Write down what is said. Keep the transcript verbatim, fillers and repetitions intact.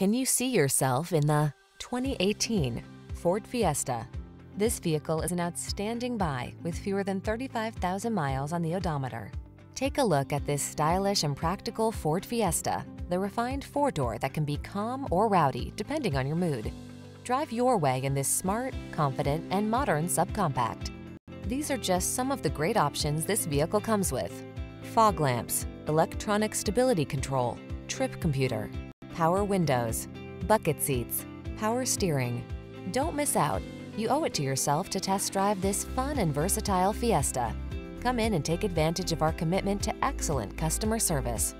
Can you see yourself in the twenty eighteen Ford Fiesta? This vehicle is an outstanding buy with fewer than thirty-five thousand miles on the odometer. Take a look at this stylish and practical Ford Fiesta, the refined four-door that can be calm or rowdy depending on your mood. Drive your way in this smart, confident, and modern subcompact. These are just some of the great options this vehicle comes with: fog lamps, electronic stability control, trip computer, power windows, bucket seats, power steering. Don't miss out. You owe it to yourself to test drive this fun and versatile Fiesta. Come in and take advantage of our commitment to excellent customer service.